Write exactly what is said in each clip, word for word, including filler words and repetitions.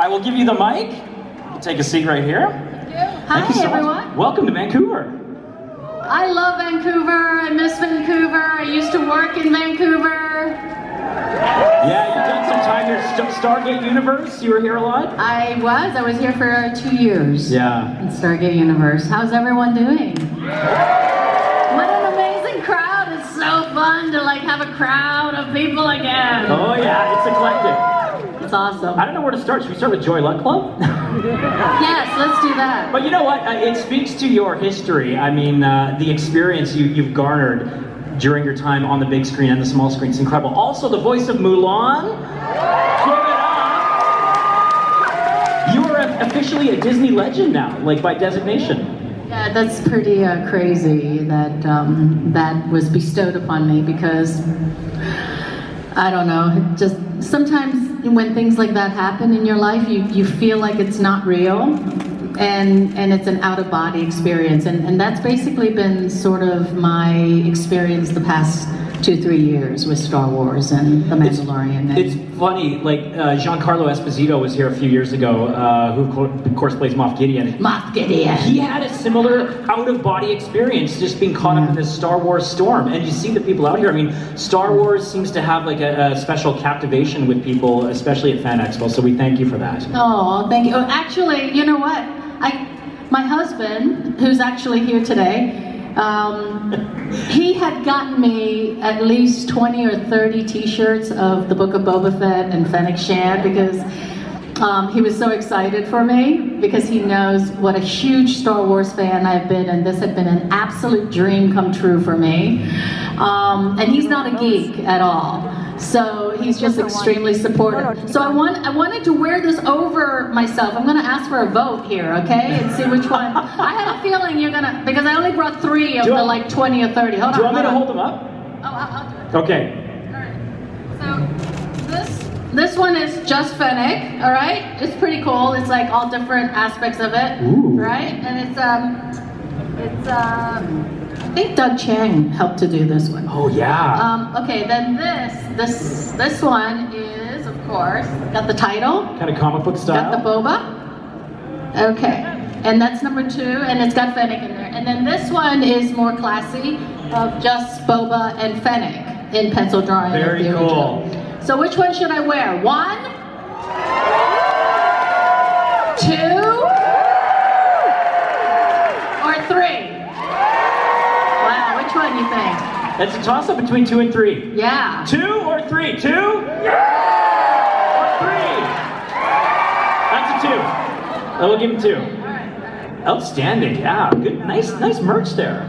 I will give you the mic. We'll take a seat right here. Hi, Thank you so everyone. Much. Welcome to Vancouver. I love Vancouver. I miss Vancouver. I used to work in Vancouver. Yeah, you did some time here at Stargate Universe. You were here a lot? I was. I was here for two years. Yeah. At Stargate Universe. How's everyone doing? What an amazing crowd. It's so fun to like have a crowd of people again. Oh yeah, it's eclectic. That's awesome. I don't know where to start. Should we start with Joy Luck Club? Yes, let's do that. But you know what? Uh, it speaks to your history. I mean, uh, the experience you, you've garnered during your time on the big screen and the small screen is incredible. Also, the voice of Mulan. Give it up. You are a, officially a Disney legend now, like by designation. Yeah, that's pretty uh, crazy that um, that was bestowed upon me because, I don't know, just sometimes when things like that happen in your life, you, you feel like it's not real, and and it's an out-of-body experience, and, and that's basically been sort of my experience the past two, three years with Star Wars and The Mandalorian. It's, it's funny, like, uh, Giancarlo Esposito was here a few years ago, uh, who of course plays Moff Gideon. Moff Gideon! He had a similar out-of-body experience, just being caught yeah. up in this Star Wars storm, and you see the people out here. I mean, Star Wars seems to have like a, a special captivation with people, especially at Fan Expo, so we thank you for that. Oh, thank you. Oh, actually, you know what? I, my husband, who's actually here today, Um, he had gotten me at least twenty or thirty t-shirts of The Book of Boba Fett and Fennec Shand because um, he was so excited for me because he knows what a huge Star Wars fan I've been, and this had been an absolute dream come true for me. Um, and he's not a geek at all. So he's just extremely supportive. So I want I wanted to wear this over myself. I'm gonna ask for a vote here, okay? And see which one. I had a feeling you're gonna, because I only brought three of do the I, like twenty or thirty. Hold do on. Do you want me to hold them up? Oh, I'll, I'll do it. Okay. Alright. So this this one is just Fennec, alright? It's pretty cool. It's like all different aspects of it. Ooh. Right? And it's um it's um I think Doug Chiang helped to do this one. Oh yeah. Um, okay, then this, this, this one is, of course, got the title. Kind of comic book style. Got the boba. Okay, and that's number two, and it's got Fennec in there. And then this one is more classy, of just boba and Fennec in pencil drawing. Very cool. So which one should I wear? One, two, or three? You think? That's a toss-up between two and three. Yeah. Two or three? Two? Yeah! Or three? That's a two. I will give him two. All right, all right. Outstanding. Yeah. Good. Nice, nice merch there.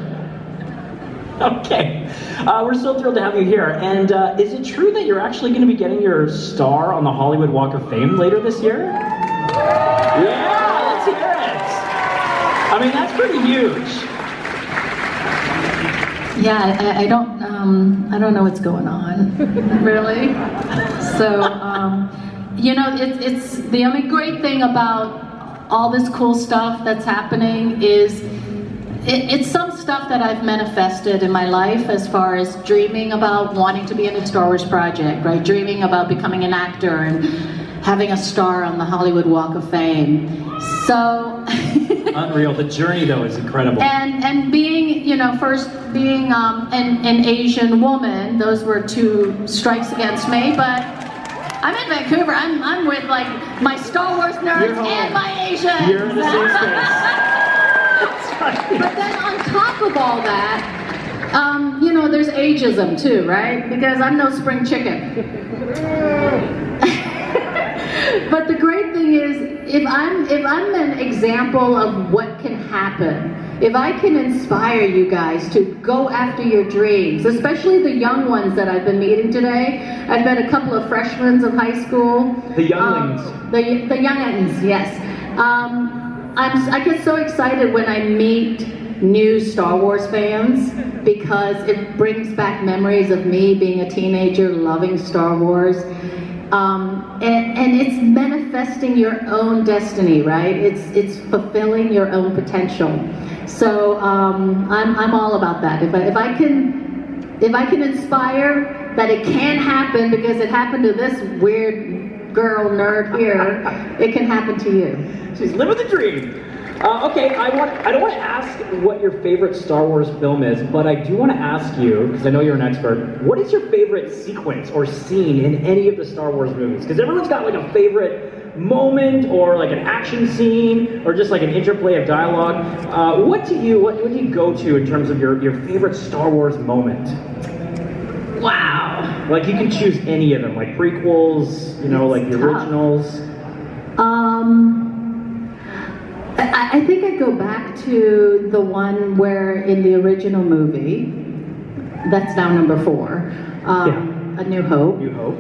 Okay. Uh, we're so thrilled to have you here. And uh, is it true that you're actually going to be getting your star on the Hollywood Walk of Fame later this year? Yeah. Let's hear it. I mean, that's pretty huge. Yeah, I, I don't, um, I don't know what's going on, really. So, um, you know, it, it's the only great thing about all this cool stuff that's happening is it, it's some stuff that I've manifested in my life as far as dreaming about wanting to be in a Star Wars project, right? Dreaming about becoming an actor and having a star on the Hollywood Walk of Fame. So. Unreal. The journey, though, is incredible. And and being, you know, first being um, an, an Asian woman, those were two strikes against me, but I'm in Vancouver. I'm, I'm with, like, my Star Wars nerds and my Asians. You're in the same space. That's right. But then on top of all that, um, you know, there's ageism, too, right? Because I'm no spring chicken. But the great thing is, if I'm if I'm an example of what can happen, if I can inspire you guys to go after your dreams, especially the young ones that I've been meeting today. I've met a couple of freshmen of high school. The younglings. Um, the the youngins, yes. Um, I'm I get so excited when I meet new Star Wars fans because it brings back memories of me being a teenager loving Star Wars. Um, and, and it's manifesting your own destiny, right? It's it's fulfilling your own potential. So um, I'm I'm all about that. If I, if I can if I can inspire that it can happen because it happened to this weird girl nerd here, it can happen to you. She's living the dream. Uh, okay, I want. I don't want to ask what your favorite Star Wars film is, but I do want to ask you, because I know you're an expert, what is your favorite sequence or scene in any of the Star Wars movies? Because everyone's got like a favorite moment or like an action scene or just like an interplay of dialogue. Uh, what do you what, what do you go to in terms of your, your favorite Star Wars moment? Wow. Like you can choose any of them, like prequels, you know, like the originals. Um. I think I go back to the one where in the original movie, that's now number four, um, yeah. A New Hope. New Hope.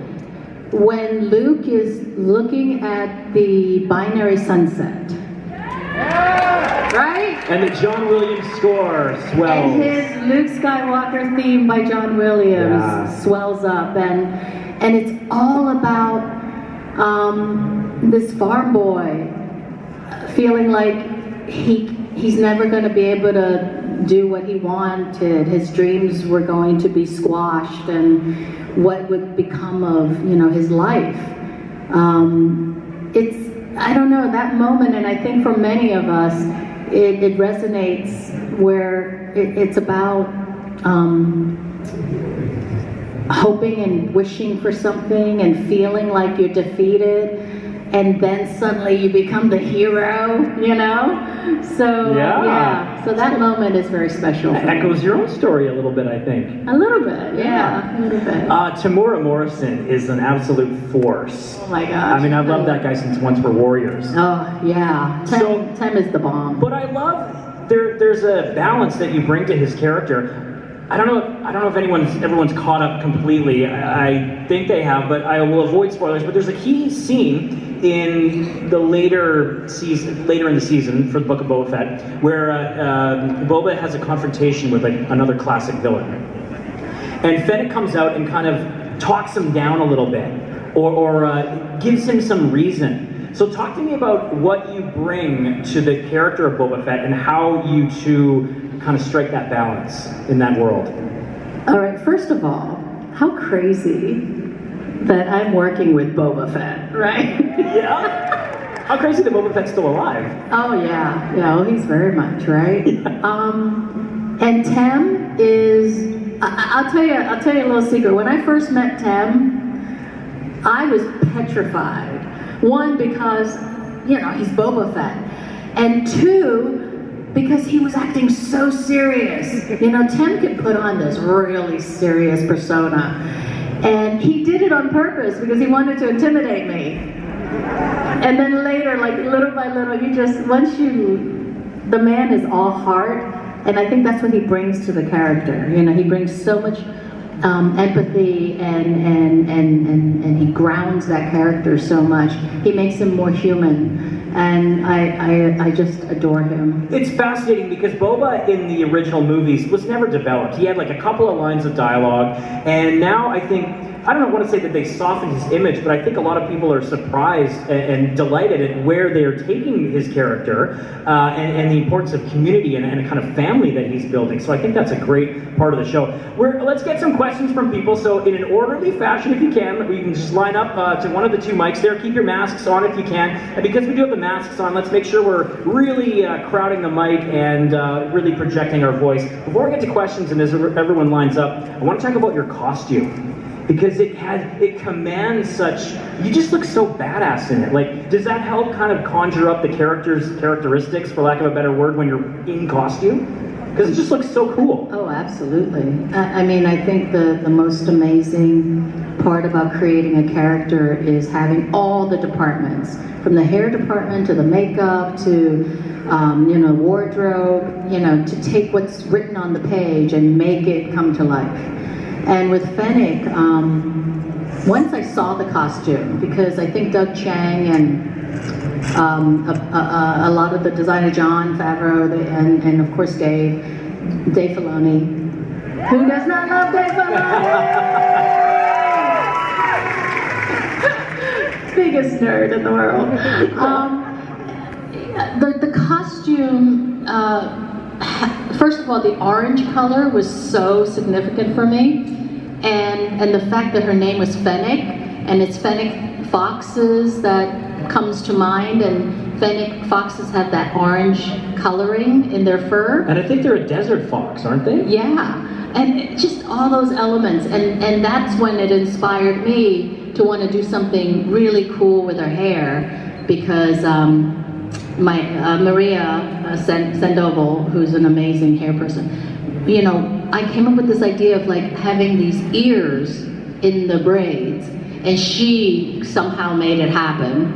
When Luke is looking at the binary sunset, yeah. Right? And the John Williams score swells. And his Luke Skywalker theme by John Williams yeah. swells up, and and it's all about um, this farm boy feeling like he he's never going to be able to do what he wanted. His dreams were going to be squashed, and what would become of you know his life. Um, it's I don't know that moment, and I think for many of us, it, it resonates where it, it's about um, hoping and wishing for something and feeling like you're defeated. And then suddenly you become the hero, you know? So, yeah. yeah. So that moment is very special. That echoes your own story a little bit, I think. A little bit, yeah. yeah. A little bit. Uh, Tamora Morrison is an absolute force. Oh my gosh. I mean, I've loved that guy since Once We're Warriors. Oh, yeah. Tim, so, Tim is the bomb. But I love, there, there's a balance that you bring to his character. I don't know. I don't know if anyone's everyone's caught up completely. I, I think they have, but I will avoid spoilers. But there's a key scene in the later season, later in the season for The Book of Boba Fett, where uh, uh, Boba has a confrontation with like another classic villain, and Fennec comes out and kind of talks him down a little bit, or, or uh, gives him some reason. So talk to me about what you bring to the character of Boba Fett and how you two kind of strike that balance in that world. All right, first of all, how crazy that I'm working with Boba Fett, right? Yeah. How crazy that Boba Fett's still alive. Oh yeah, yeah, well, he's very much, right? Yeah. Um, and Tem is, I I'll tell you, I'll tell you a little secret. When I first met Tem, I was petrified. One, because, you know, he's Boba Fett. And two, because he was acting so serious. You know, Tim could put on this really serious persona. And he did it on purpose because he wanted to intimidate me. And then later, like little by little, you just, once you, the man is all heart. And I think that's what he brings to the character. You know, he brings so much um, empathy and, and, and, and, and he grounds that character so much. He makes him more human. And I, I, I just adore him. It's fascinating because Boba in the original movies was never developed. He had like a couple of lines of dialogue, and now I think, I don't want to say that they softened his image, but I think a lot of people are surprised and, and delighted at where they're taking his character uh, and, and the importance of community and, and a kind of family that he's building. So I think that's a great part of the show. We're, let's get some questions from people. So in an orderly fashion, if you can, we can just line up uh, to one of the two mics there. Keep your masks on if you can. And because we do have the masks on, let's make sure we're really uh, crowding the mic and uh, really projecting our voice. Before we get to questions and as everyone lines up, I want to talk about your costume, because it has it commands such, you just look so badass in it. Like, does that help kind of conjure up the character's characteristics, for lack of a better word, when you're in costume? Because it just looks so cool. Oh, absolutely. I, I mean, I think the, the most amazing part about creating a character is having all the departments, from the hair department to the makeup to, um, you know, wardrobe, you know, to take what's written on the page and make it come to life. And with Fennec, um, once I saw the costume, because I think Doug Chiang and Um, a, a, a lot of the designer, John Favreau, the, and, and of course Dave, Dave Filoni. Who does not love Dave Filoni? Biggest nerd in the world. Um, the, the costume, uh, first of all, the orange color was so significant for me. And, and the fact that her name was Fennec, and it's Fennec foxes that comes to mind, and fennec foxes have that orange coloring in their fur. And I think they're a desert fox, aren't they? Yeah, and just all those elements, and, and that's when it inspired me to want to do something really cool with her hair, because um, my uh, Maria uh, Sandoval, who's an amazing hair person, you know, I came up with this idea of like having these ears in the braids, and she somehow made it happen.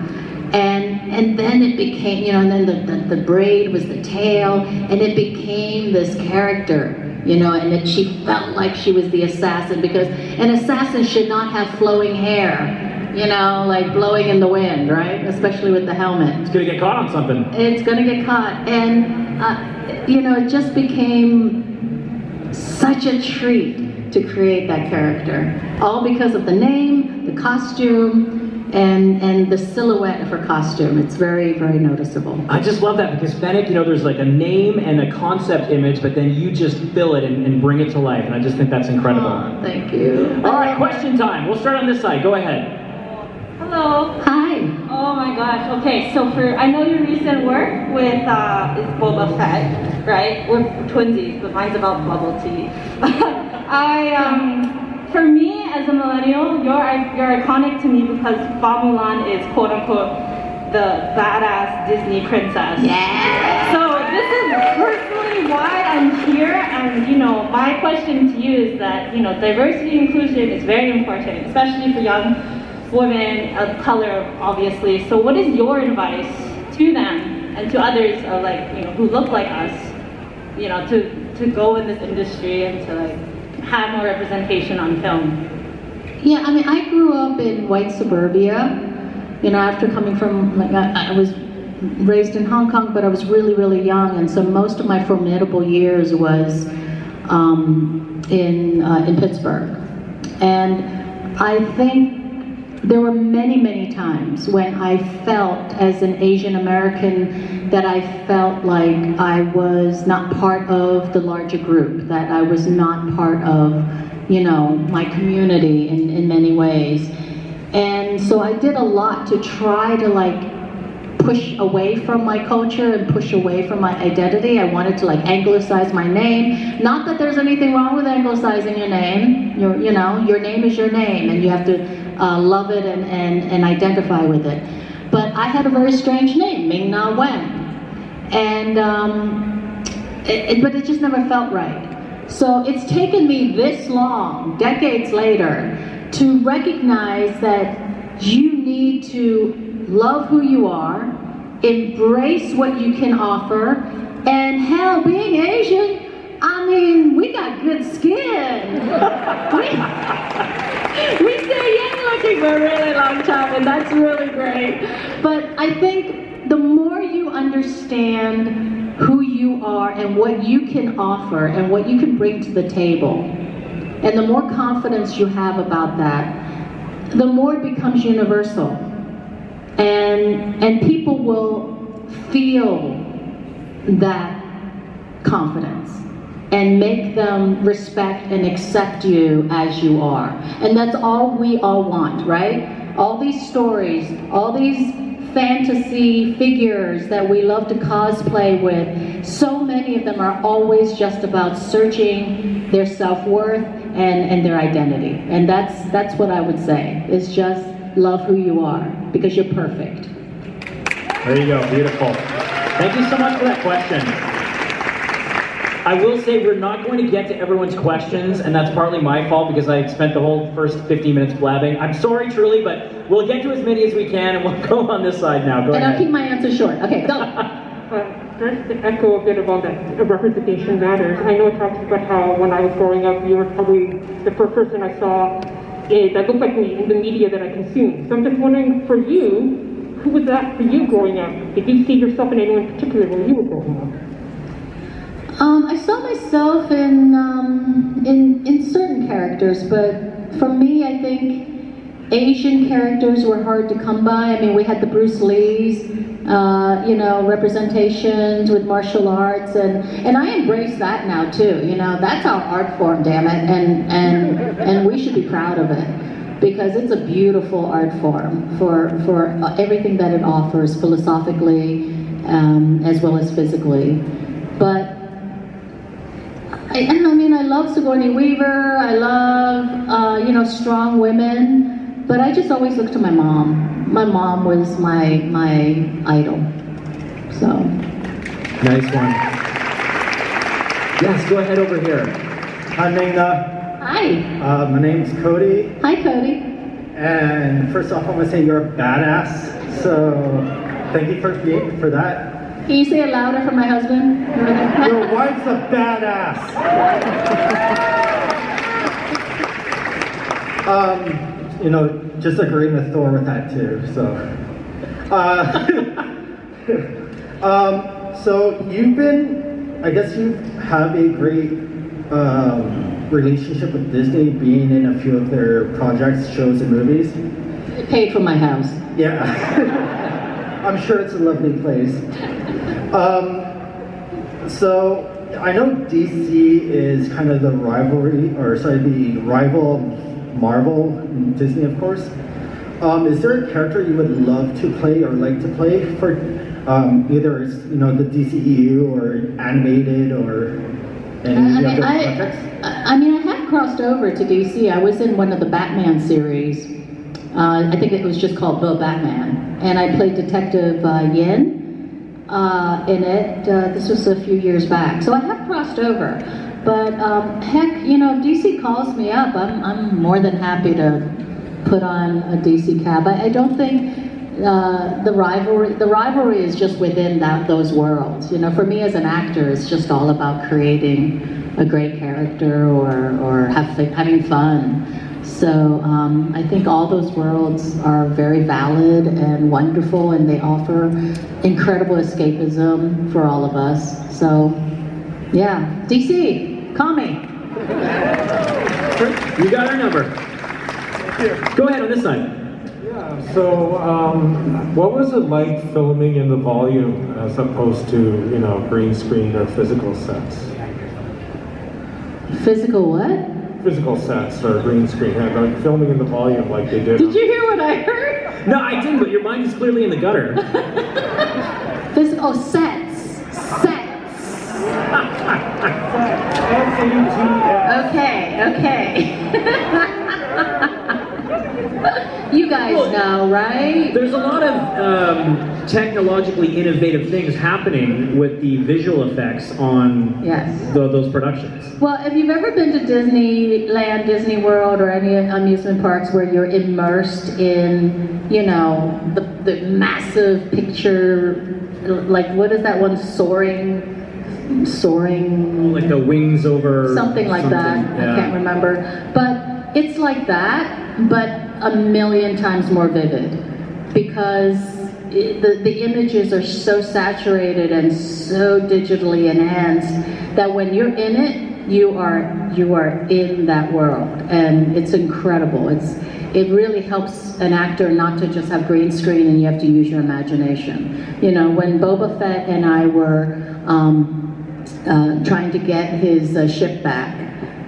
And and then it became, you know, and then the, the, the braid was the tail, and it became this character, you know, and that she felt like she was the assassin, because an assassin should not have flowing hair. You know, like blowing in the wind, right? Especially with the helmet. It's gonna get caught on something. It's gonna get caught. And, uh, you know, it just became such a treat to create that character. All because of the name, the costume, and, and the silhouette of her costume. It's very, very noticeable. I just love that, because Fennec, you know, there's like a name and a concept image, but then you just fill it and, and bring it to life. And I just think that's incredible. Oh, thank you. All right, question time. We'll start on this side. Go ahead. Hello. Hi. Oh my gosh. Okay, so for I know your recent work with uh, is Boba Fett, right? We're twinsies, but mine's about bubble tea. I um, for me as a millennial, you're you're iconic to me because Fa Mulan is quote unquote the badass Disney princess. Yeah. So this is personally why I'm here, and you know my question to you is that you know diversity and inclusion is very important, especially for young women of color, obviously. So what is your advice to them and to others of like, you know, who look like us, you know, to, to go in this industry and to like have more representation on film? Yeah, I mean, I grew up in white suburbia, you know, after coming from, like, I, I was raised in Hong Kong, but I was really, really young. And so most of my formidable years was um, in, uh, in Pittsburgh. And I think there were many, many times when I felt, as an Asian American, that I felt like I was not part of the larger group, that I was not part of, you know, my community in, in many ways. And so I did a lot to try to like push away from my culture and push away from my identity. I wanted to like anglicize my name. Not that there's anything wrong with anglicizing your name. Your, you know, your name is your name, and you have to Uh, love it and, and, and identify with it. But I had a very strange name, Ming-Na Wen. And, um, it, it, but it just never felt right. So it's taken me this long, decades later, to recognize that you need to love who you are, embrace what you can offer, and hell, being Asian, I mean, we got good skin. We stay young looking for a really long time, and that's really great. But I think the more you understand who you are and what you can offer and what you can bring to the table, and the more confidence you have about that, the more it becomes universal. And, and people will feel that confidence and make them respect and accept you as you are. And that's all we all want, right? All these stories, all these fantasy figures that we love to cosplay with, so many of them are always just about searching their self-worth and, and their identity. And that's, that's what I would say, is just love who you are, because you're perfect. There you go, beautiful. Thank you so much for that question. I will say we're not going to get to everyone's questions, and that's partly my fault because I spent the whole first fifteen minutes blabbing. I'm sorry, truly, but we'll get to as many as we can, and we'll go on this side now. Go and ahead. I'll keep my answer short. Okay, go. uh, first, to echo a bit about that representation matters. I know it talks about how when I was growing up, you were probably the first person I saw that looked like me in the media that I consumed. So I'm just wondering, for you, who was that for you growing up? Did you see yourself in anyone in particular when you were growing up? Um, I saw myself in, um, in in certain characters, but for me, I think Asian characters were hard to come by. I mean, we had the Bruce Lees, uh, you know, representations with martial arts, and, and I embrace that now too. You know, that's our art form, damn it, and and and we should be proud of it. because it's a beautiful art form for, for everything that it offers philosophically um, as well as physically. But, I, and I mean, I love Sigourney Weaver, I love, uh, you know, strong women, but I just always look to my mom. My mom was my, my idol, so. Nice one. Yes, go ahead over here. Hi, Ming-Na. Hi. Uh, my name's Cody. Hi, Cody. And first off, I want to say you're a badass. So thank you for being for that. Can you say it louder for my husband? Your wife's a badass. um, you know, just agreeing with Thor with that too. So, uh, um, so you've been, I guess you have a great. Um, relationship with Disney, being in a few of their projects, shows, and movies. It paid for my house. Yeah. I'm sure it's a lovely place. Um, so, I know D C is kind of the rivalry, or sorry, the rival Marvel, Disney of course. Um, is there a character you would love to play or like to play for um, either it's, you know, the D C E U or animated or any other projects? I mean, I have crossed over to D C. I was in one of the Batman series. Uh, I think it was just called The Batman. And I played Detective uh, Yin uh, in it. Uh, this was a few years back. So I have crossed over. But um, heck, you know, if D C calls me up, I'm, I'm more than happy to put on a D C cab. I, I don't think uh, the rivalry, the rivalry is just within that, those worlds. You know, for me as an actor, it's just all about creating a great character or, or have, having fun. So um, I think all those worlds are very valid and wonderful, and they offer incredible escapism for all of us. So yeah, D C, call me. You got our number. Go ahead on this side. Yeah, so um, what was it like filming in the volume as opposed to, you know, green screen or physical sets? Physical what? Physical sets or green screen, like, like filming in the volume like they did. Did you hear what I heard? No, I didn't, but your mind is clearly in the gutter. Physical sets. Sets. Okay, okay. You guys well, know, right? There's a lot of um, technologically innovative things happening with the visual effects on yes. the, those productions. Well, if you've ever been to Disneyland, Disney World, or any amusement parks where you're immersed in, you know, the, the massive picture, like what is that one, soaring? Soaring? Like the wings over... Something like something. that, yeah. I can't remember. But it's like that, but a million times more vivid. Because... It, the, the images are so saturated and so digitally enhanced that when you're in it, you are you are in that world, and it's incredible. It's it really helps an actor not to just have green screen and you have to use your imagination. You know, when Boba Fett and I were um, uh, trying to get his uh, ship back,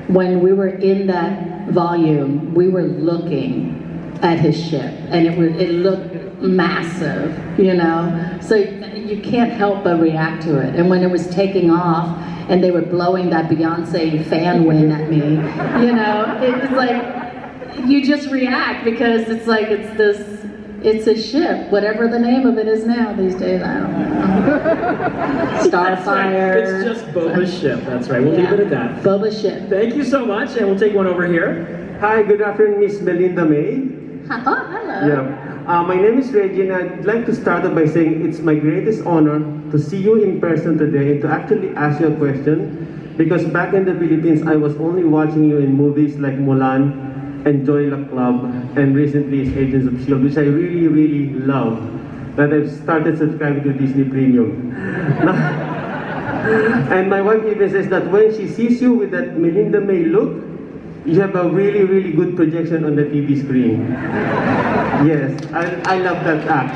when we were in that volume, we were looking at his ship, and it would it looked. massive, you know, so you can't help but react to it. And when it was taking off and they were blowing that Beyonce fan wind at me, you know, it's like you just react because it's like it's this, it's a ship, whatever the name of it is now these days, I don't know. Starfire. Right. It's just Boba's ship, that's right, we'll yeah. leave it at that. Boba's ship. Thank you so much, and we'll take one over here. Hi, good afternoon, Miss Melinda May. Hi. Oh, hello. Yeah. Uh, my name is Reggie, and I'd like to start off by saying it's my greatest honor to see you in person today and to actually ask you a question, because back in the Philippines, I was only watching you in movies like Mulan and Joy Luck Club, and recently Agents of S H I E L D, which I really, really love, that I've started subscribing to Disney Premium. And my wife even says that when she sees you with that Melinda May look, you have a really, really good projection on the T V screen. Yes, I, I love that act.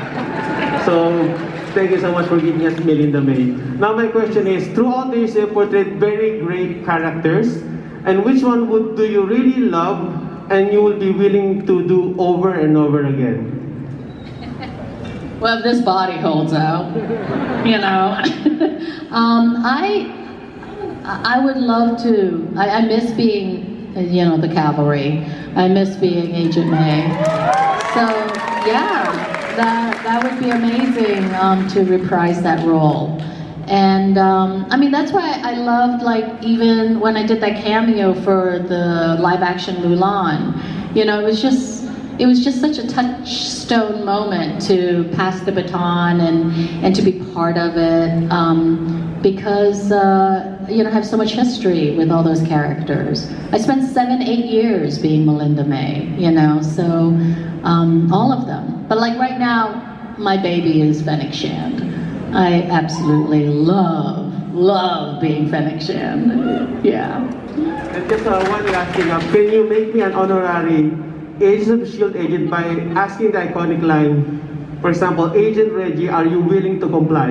So, thank you so much for giving us Melinda May. Now my question is, throughout the years you portrayed very great characters, and which one would do you really love and you will be willing to do over and over again? Well, if this body holds out, you know. um, I I would love to. I, I miss being, you know, the cavalry. I miss being Agent May. So yeah, that that would be amazing um, to reprise that role. And um, I mean, that's why I loved, like, even when I did that cameo for the live-action Mulan. You know, it was just. It was just such a touchstone moment to pass the baton and, and to be part of it, um, because uh, you know, I have so much history with all those characters. I spent seven, eight years being Melinda May, you know, so um, all of them. But like right now, my baby is Fennec Shand. I absolutely love, love being Fennec Shand, yeah. And just uh, one last thing, can you make me an honorary Agents of S H I E L D agent by asking the iconic line, for example, Agent Reggie, are you willing to comply?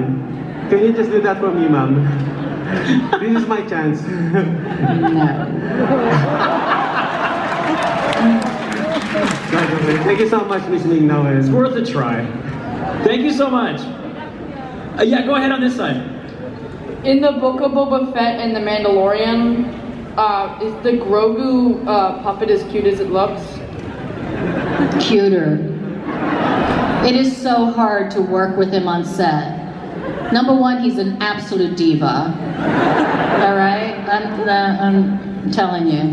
Can you just do that for me, ma'am? This is my chance. No. Thank you so much, Miz Ming-Na Wen. It's worth a try. Thank you so much. Uh, yeah, go ahead on this side. In The Book of Boba Fett and The Mandalorian, uh, is the Grogu uh, puppet as cute as it looks? Cuter. It is so hard to work with him on set. Number one, he's an absolute diva. All right, I'm, I'm telling you,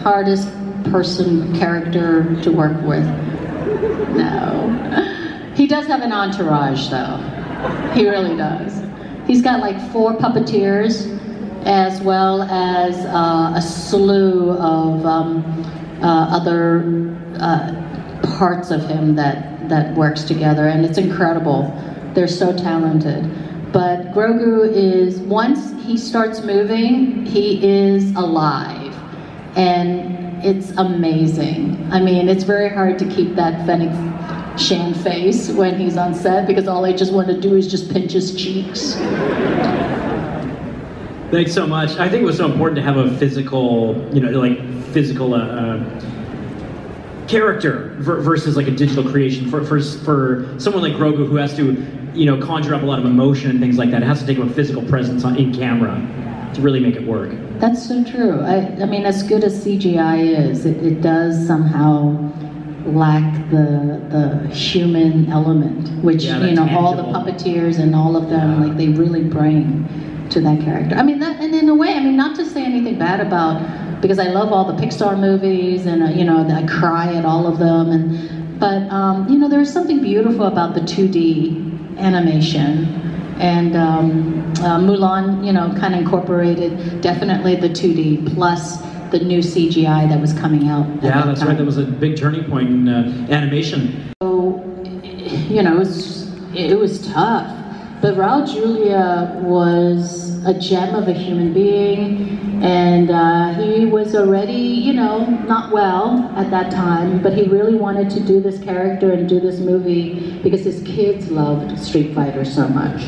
hardest person character to work with. No, he does have an entourage though. He really does. He's got like four puppeteers, as well as uh, a slew of um, uh, other. Uh, parts of him that that works together, and it's incredible. They're so talented. But Grogu is, once he starts moving, he is alive, and it's amazing. I mean, it's very hard to keep that Fennec Shand face when he's on set, because all I just want to do is just pinch his cheeks. Thanks so much. I think it was so important to have a physical, you know, like physical. Uh, uh, character versus like a digital creation for, for for someone like Grogu, who has to, you know, conjure up a lot of emotion and things like that. It has to take a physical presence on, in camera to really make it work. That's so true. I, I mean, as good as C G I is, it, it does somehow lack the the human element, which, yeah, you know, tangible. All the puppeteers and all of them, yeah. Like they really bring to that character. I mean, that, and in a way, I mean, not to say anything bad about, because I love all the Pixar movies, and uh, you know, I cry at all of them. And but um, you know, there's something beautiful about the two D animation, and um, uh, Mulan, you know, kind of incorporated definitely the two D plus the new C G I that was coming out. Yeah, that that's time. Right. That was a big turning point in uh, animation. So, you know, it was it was tough. But Raul Julia was a gem of a human being, and uh, he was already, you know, not well at that time, but he really wanted to do this character and do this movie because his kids loved Street Fighter so much.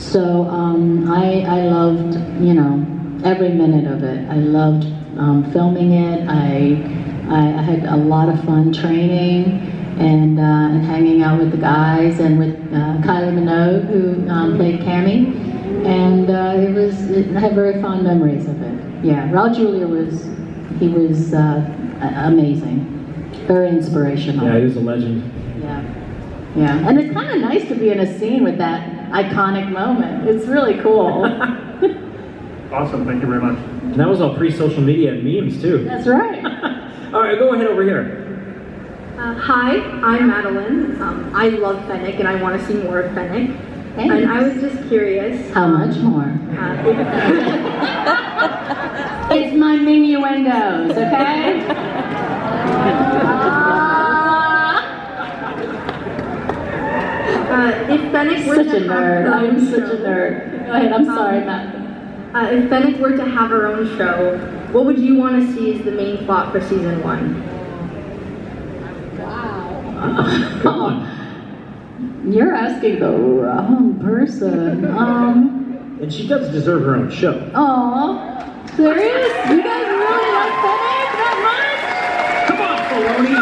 So um, I, I loved, you know, every minute of it. I loved um, filming it. I, I, I had a lot of fun training. And, uh, and hanging out with the guys and with uh, Kylie Minogue, who um, played Cammy, and uh, it was it, I have very fond memories of it. Yeah, Raul Julia was he was uh, amazing, very inspirational. Yeah, he was a legend. Yeah, yeah, and it's kind of nice to be in a scene with that iconic moment. It's really cool. Awesome, thank you very much. And that was all pre-social media and memes too. That's right. All right, go ahead over here. Uh, hi, I'm Madeline. Um, I love Fennec, and I want to see more of Fennec. Thanks. And I was just curious. How much more? Uh, it's my minuendos, okay? Uh, if Fennec were such to a nerd. I'm show, such a nerd. Go ahead. I'm um, sorry, Madeline. Uh, if Fennec were to have her own show, what would you want to see as the main plot for season one? Oh, you're asking the wrong person. Um, and she does deserve her own show. Oh, serious? You guys really like Fennec that much? Come Filoni.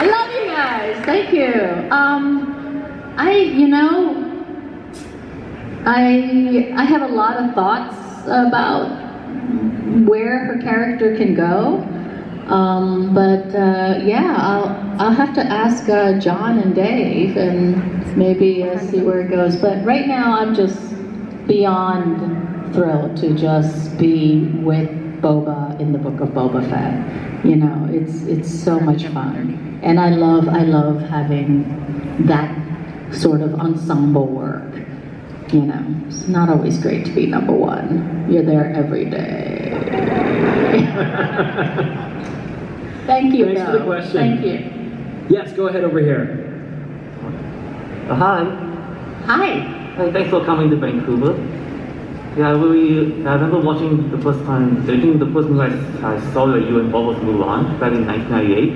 I love you guys. Thank you. Um, I, you know, I I have a lot of thoughts about where her character can go. Um, but uh, yeah, I'll I'll have to ask uh, John and Dave and maybe uh, see where it goes. But right now, I'm just beyond thrilled to just be with Boba in the Book of Boba Fett. You know, it's it's so much fun, and I love I love having that sort of ensemble work. You know, it's not always great to be number one. You're there every day. Thank you. Thanks though. for the question. Thank you. Yes, go ahead over here. Uh, hi. Hi. Hi. Thanks for coming to Vancouver. Yeah, we. I remember watching the first time. I think the first movie I, I saw that you and Bob was Mulan back in nineteen ninety-eight,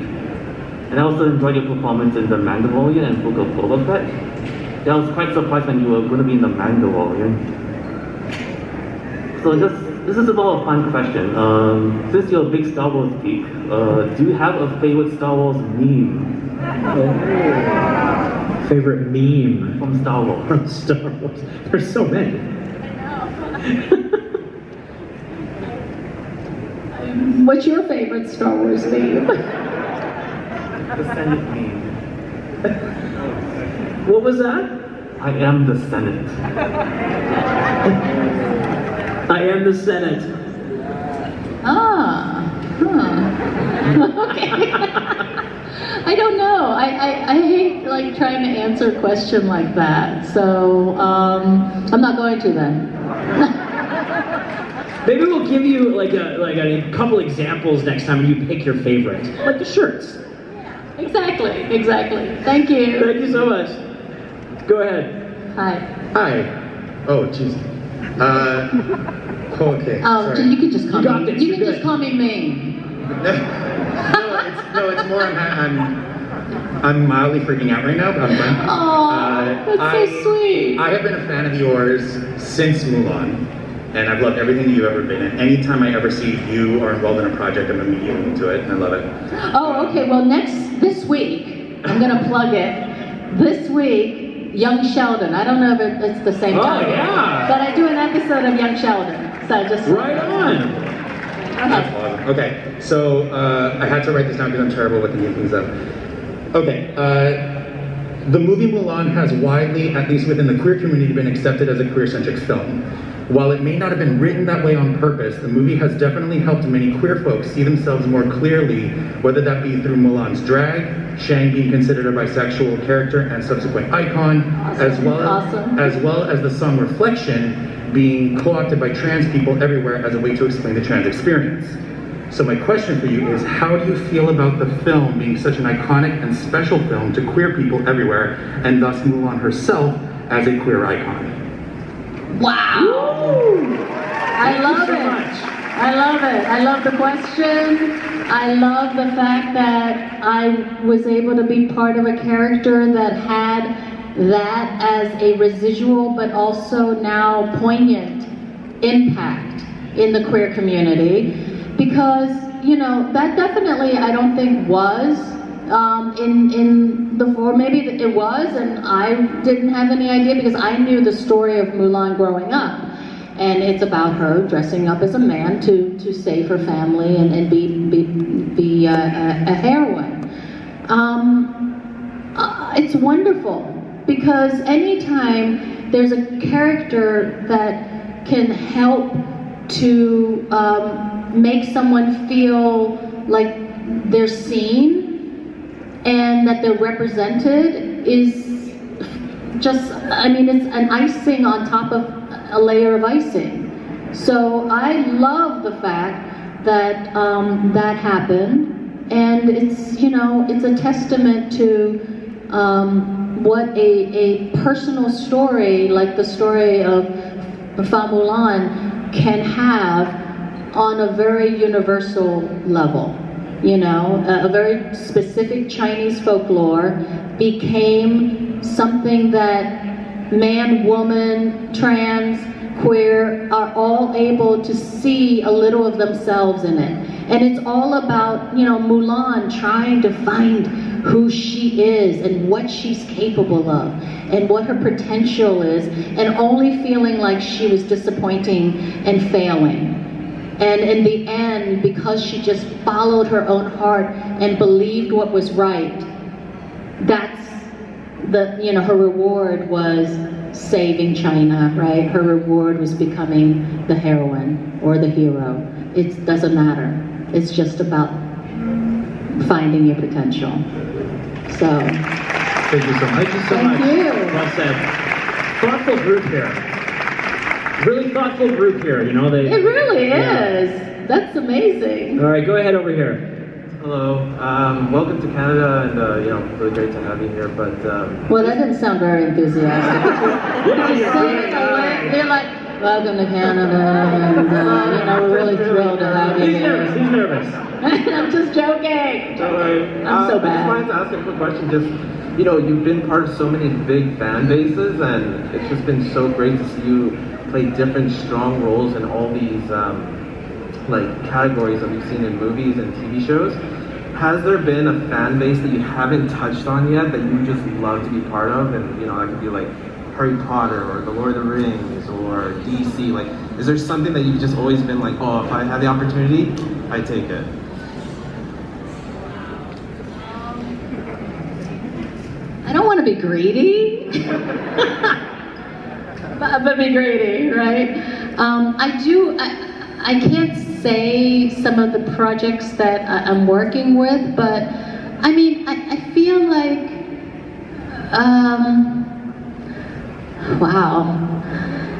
and I also enjoyed your performance in The Mandalorian and Book of Boba Fett. Yeah, I was quite surprised when you were going to be in The Mandalorian. So just. This is a lot of fun question. Um, since you're a big Star Wars geek, uh, do you have a favorite Star Wars meme? Oh. Favorite meme? From Star Wars. From Star Wars. There's so many. I know. What's your favorite Star Wars meme? The Senate meme. What was that? I am the Senate. I am the Senate. Ah, huh. Okay. I don't know. I, I, I hate like trying to answer a question like that. So um, I'm not going to then. Maybe we'll give you like a like a couple examples next time, and you pick your favorite, like the shirts. Yeah, exactly. Exactly. Thank you. Thank you so much. Go ahead. Hi. Hi. Oh, jeez. Uh, okay. Oh, sorry. You can just call you me. This, you can good. just call me Ming. No, it's, no, it's more. I'm, I'm, I'm mildly freaking out right now. But I'm fine. Aww, uh, that's I, so sweet. I have been a fan of yours since Mulan, and I've loved everything you've ever been in. Anytime I ever see you are involved in a project, I'm immediately into it, and I love it. Oh, okay. Well, next this week, I'm gonna plug it. This week. Young Sheldon. I don't know if it's the same title. Oh, yeah. But I do an episode of Young Sheldon. So just... Right on. That's awesome. Okay, so uh, I had to write this down because I'm terrible with the new things up. Okay, uh, the movie Mulan has widely, at least within the queer community, been accepted as a queer-centric film. While it may not have been written that way on purpose, the movie has definitely helped many queer folks see themselves more clearly, whether that be through Mulan's drag, Shang being considered a bisexual character and subsequent icon, awesome. as well awesome. as well as the song Reflection being co-opted by trans people everywhere as a way to explain the trans experience. So my question for you is, how do you feel about the film being such an iconic and special film to queer people everywhere, and thus Mulan herself as a queer icon? Wow! Woo! I love it. I love it. I love the question. I love the fact that I was able to be part of a character that had that as a residual but also now poignant impact in the queer community, because, you know, that definitely I don't think was Um, in, in the form, maybe it was, and I didn't have any idea because I knew the story of Mulan growing up, and it's about her dressing up as a man to, to save her family and, and be, be, be a, a heroine. Um, uh, it's wonderful because anytime there's a character that can help to um, make someone feel like they're seen and that they're represented is just, I mean, it's an icing on top of a layer of icing. So I love the fact that um, that happened, and it's, you know, it's a testament to um, what a, a personal story like the story of Fa Mulan can have on a very universal level. You know, a very specific Chinese folklore became something that man, woman, trans, queer are all able to see a little of themselves in it. And it's all about, you know, Mulan trying to find who she is and what she's capable of and what her potential is, and only feeling like she was disappointing and failing. And in the end, because she just followed her own heart and believed what was right, that's the, you know, her reward was saving China, right? Her reward was becoming the heroine or the hero. It doesn't matter. It's just about finding your potential. So. Thank you so much. Thank you so much. Thank you. Well said. Thoughtful group here. Really thoughtful group here, you know. They, it really yeah. is. That's amazing. All right, go ahead over here. Hello. Um, welcome to Canada, and uh, you know, really great to have you here. But um, well, that didn't sound very enthusiastic. What are you saying? They're like, welcome to Canada, and uh, you know, we're really thrilled to have you here. He's nervous, he's nervous. I'm just joking. Right. I'm uh, so bad. I just wanted to ask a quick question. Just, you know, you've been part of so many big fan bases, and it's just been so great to see you play different strong roles in all these, um, like, categories that we've seen in movies and T V shows. Has there been a fan base that you haven't touched on yet that you just love to be part of? And, you know, that could be like Harry Potter, or The Lord of the Rings, or D C, like, is there something that you've just always been like, oh, if I had the opportunity, I'd take it? I don't want to be greedy, but, but be greedy, right? Um, I do, I, I can't say some of the projects that I, I'm working with, but, I mean, I, I feel like, um, wow.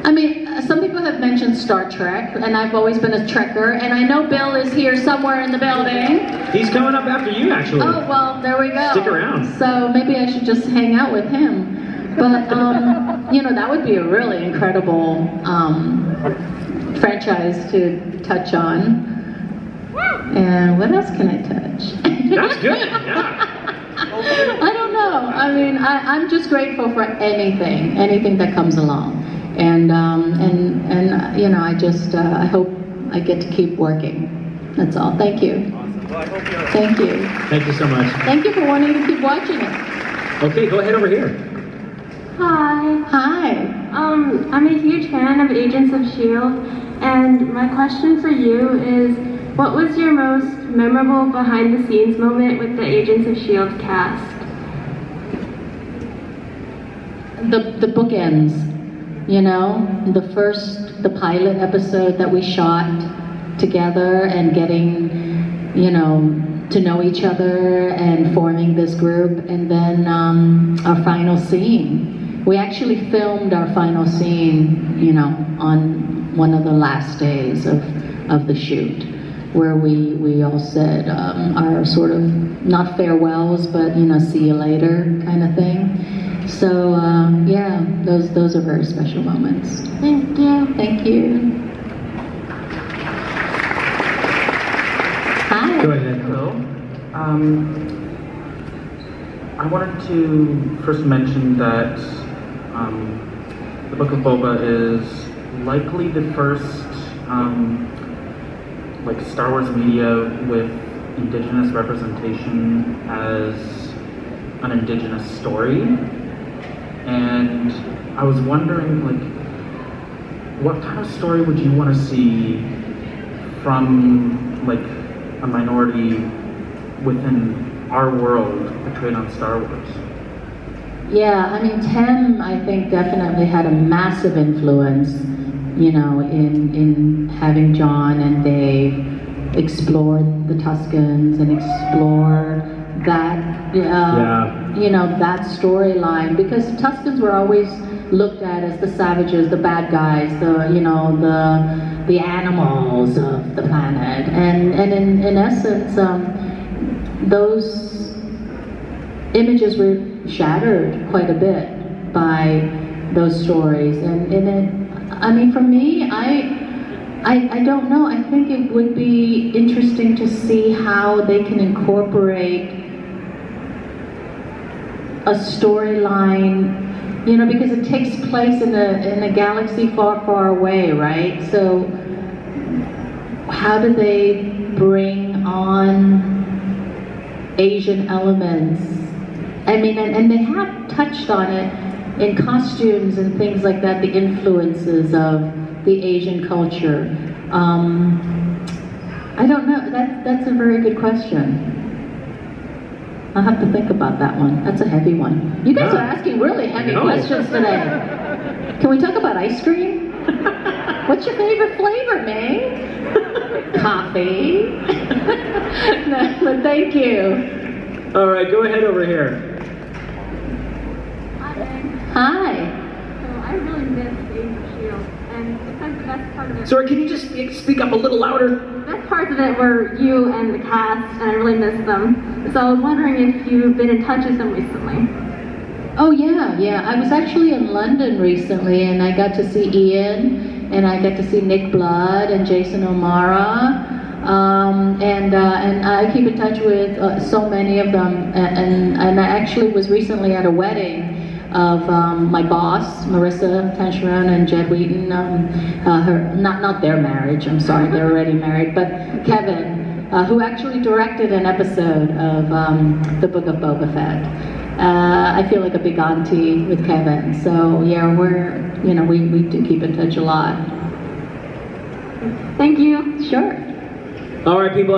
I mean, some people have mentioned Star Trek, and I've always been a Trekker, and I know Bill is here somewhere in the building. He's coming up after you, actually. Oh, well, there we go. Stick around. So maybe I should just hang out with him. But, um, you know, that would be a really incredible um, franchise to touch on. And what else can I touch? That's good, yeah. I don't know. I mean, I, I'm just grateful for anything, anything that comes along, and um, and and uh, you know, I just uh, I hope I get to keep working. That's all. Thank you. Awesome. Well, I hope you're... Thank you. Thank you so much. Thank you for wanting to keep watching it. Okay, go ahead over here. Hi. Hi. Um, I'm a huge fan of Agents of S H I E L D, and my question for you is, what was your most memorable behind-the-scenes moment with the Agents of S H I E L D cast? The, the bookends, you know? The first, the pilot episode that we shot together, and getting, you know, to know each other and forming this group, and then um, our final scene. We actually filmed our final scene, you know, on one of the last days of, of the shoot, where we, we all said um, our sort of, not farewells, but, you know, see you later kind of thing. So, um, yeah, those those are very special moments. Thank you. Thank you. Hi. Go ahead. Hello. Um, I wanted to first mention that um, The Book of Boba is likely the first um, like Star Wars media with indigenous representation as an indigenous story. And I was wondering, like, what kind of story would you want to see from, like, a minority within our world portrayed on Star Wars? Yeah, I mean, Tem, I think, definitely had a massive influence, you know, in, in having John and Dave explore the Tuskins and explore that, uh, yeah. you know, that storyline, because the Tuskins were always looked at as the savages, the bad guys, the, you know, the the animals of the planet. And, and in, in essence, um, those images were shattered quite a bit by those stories. And, and it, I mean, for me, I, I I don't know. I think it would be interesting to see how they can incorporate a storyline, you know, because it takes place in a in a galaxy far, far away, right? So how do they bring on Asian elements. I mean, and, and they have touched on it in costumes and things like that, the influences of the Asian culture. Um, I don't know, that, that's a very good question. I'll have to think about that one. That's a heavy one. You guys no. are asking really heavy no. questions today. Can we talk about ice cream? What's your favorite flavor, Ming? Coffee. No, but thank you. All right, go ahead over here. Hi, Ming. Hi. So I really miss Agents of S H I E L D and the best part of it. Sorry, can you just speak, speak up a little louder? The best parts of it were you and the cast, and I really missed them. So I was wondering if you've been in touch with them recently. Oh yeah, yeah. I was actually in London recently, and I got to see Ian, and I got to see Nick Blood and Jason O'Mara, um, and uh, and I keep in touch with uh, so many of them. And, and and I actually was recently at a wedding of um, my boss, Marissa Tancheron and Jed Wheaton, um, uh, her, not, not their marriage, I'm sorry, they're already married, but Kevin, uh, who actually directed an episode of um, The Book of Boba Fett. Uh, I feel like a big auntie with Kevin, so yeah, we're, you know, we, we do keep in touch a lot. Thank you. Sure. All right, people.